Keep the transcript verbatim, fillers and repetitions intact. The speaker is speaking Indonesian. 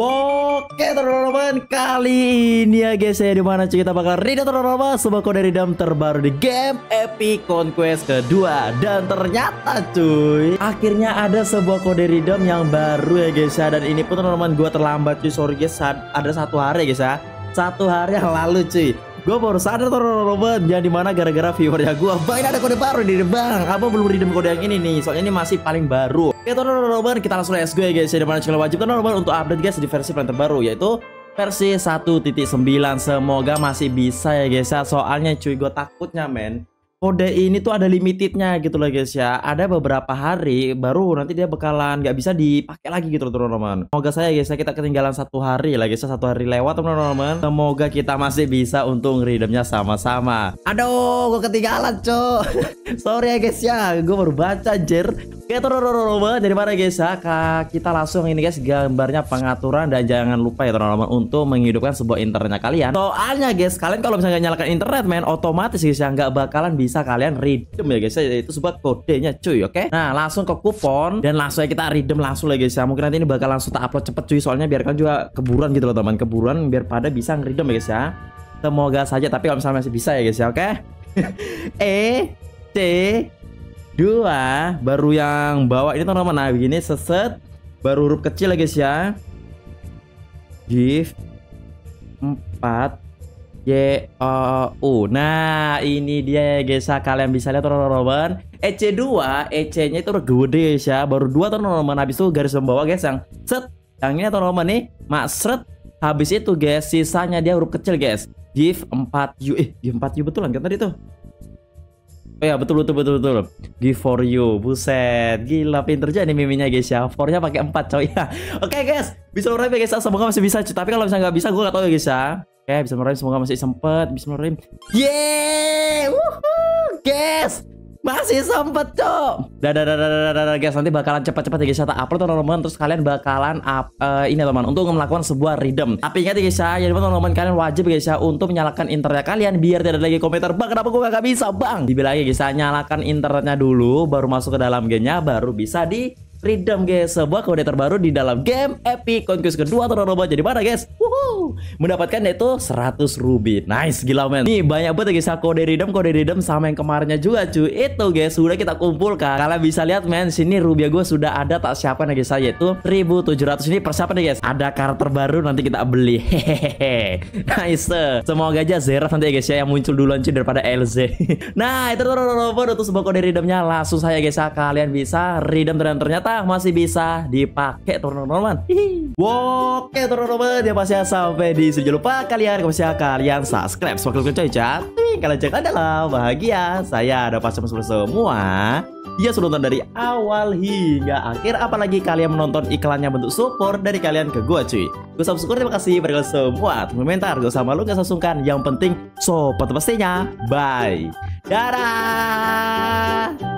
Oke Toronoroban, kali ini ya guys ya dimana kita bakal redeem Toronoroban sebuah kode redeem terbaru di game Epic Conquest kedua. Dan ternyata cuy, akhirnya ada sebuah kode redeem yang baru ya guys ya. Dan ini pun Toronoroban gue terlambat cuy, sorry guys, ada satu hari guys ya, satu hari yang lalu cuy. Gue baru sadar Toronoroban, yang dimana gara-gara viewernya gue, bang ini ada kode baru nih bang, apa belum redeem kode yang ini nih, soalnya ini masih paling baru. Oke Toronoroban, kita langsung S G ya guys. Di mana channel wajib Toronoroban untuk update guys di versi paling terbaru, yaitu versi satu titik sembilan. Semoga masih bisa ya guys ya. Soalnya cuy gue takutnya men, kode ini tuh ada limitednya gitu loh guys ya. Ada beberapa hari baru nanti dia bakalan gak bisa dipakai lagi gitu loh Toronoroban. Semoga saya guys ya kita ketinggalan satu hari lah guys ya. Satu hari lewat Toronoroban. Semoga kita masih bisa untung redeemnya sama-sama. Aduh gue ketinggalan cuy. Sorry ya guys ya, gue baru baca jer. Oke Toronoroban, dari mana guys ya, kita langsung ini guys gambarnya pengaturan. Dan jangan lupa ya Toronoroban untuk menghidupkan sebuah internetnya kalian. Soalnya guys, kalian kalau misalnya nyalakan internet men, otomatis guys ya nggak bakalan bisa kalian redeem ya guys ya. Itu sebab kodenya cuy. Oke, nah langsung ke kupon dan langsung kita redeem langsung lah guys ya. Mungkin nanti ini bakal langsung tak upload cepet cuy, soalnya biarkan juga keburuan gitu loh teman, keburuan biar pada bisa ngeredeem ya guys ya. Semoga saja, tapi kalau misalnya masih bisa ya guys ya. Oke eh T dua baru yang bawa ini teman-teman. Nah begini seset baru huruf kecil ya guys ya. Gift empat Y O U. Nah ini dia ya guys ya. Kalian bisa lihat teman-teman E C dua, E C-nya itu gede guys ya. Baru dua teman-teman, habis itu garis membawa guys yang set. Yang ini teman-teman nih maksret. Habis itu guys sisanya dia huruf kecil guys. Gift empat U. Eh gift empat U betulan kan tadi tuh. Oh ya betul betul betul betul. Give for you. Buset, gila pinter aja nih miminya guys ya. For-nya pakai empat coy. Oke guys, bisa ngerim ya guys. Semoga masih bisa cuy. Tapi kalau misalnya nggak bisa gue nggak tahu ya guys ya. Oke, bisa ngerim, semoga masih sempet bisa ngerim. Yeay! Wuhuu! Guys, masih sempet coy. Dah dah dah dah dah guys, nanti bakalan cepat-cepat ya guys ya. Tak upload teman-teman, terus kalian bakalan up, uh, ini teman untuk melakukan sebuah redeem. Tapi ingat ya guys ya, jadi teman-teman kalian wajib guys ya untuk menyalakan internet kalian biar tidak ada lagi komentar, "Bang, kenapa gua gak bisa, Bang?" Dibilangnya guys ya, nyalakan internetnya dulu baru masuk ke dalam gamenya, baru bisa di redeem guys sebuah kode terbaru di dalam game Epic Conquest kedua Toronoroban. Jadi mana guys? Wuhu, mendapatkan itu seratus ruby. Nice gila men. Nih banyak banget guys kode redeem, kode redeem sama yang kemarinnya juga cuy. Itu guys sudah kita kumpulkan. Kalian bisa lihat men, sini ruby gue sudah ada tak siapkan ya guys, yaitu seribu tujuh ratus ini persiapan ya guys. Ada karakter baru nanti kita beli. Hehehe. Nice. Semoga aja Zeraf nanti ya guys ya yang muncul duluan cuy daripada L Z. Nah, itu Toronoroban untuk sebuah kode redeemnya. Langsung saya guys kalian bisa redeem dan ternyata masih bisa dipakai Toronoroban. Oke Toronoroban, ya pasti sampai di sini. Jangan lupa kalian kemudian kalian subscribe. Semoga kalian cocok. Kalian cek adalah bahagia. Saya ada pas semua. Iya sudah nonton dari awal hingga akhir. Apalagi kalian menonton iklannya bentuk support dari kalian ke gua cuy. Gue subscribe, terima kasih bagi kalian semua. Komentar gak usah malu, gak usah sungkan. Yang penting support pastinya. Bye. Dadah.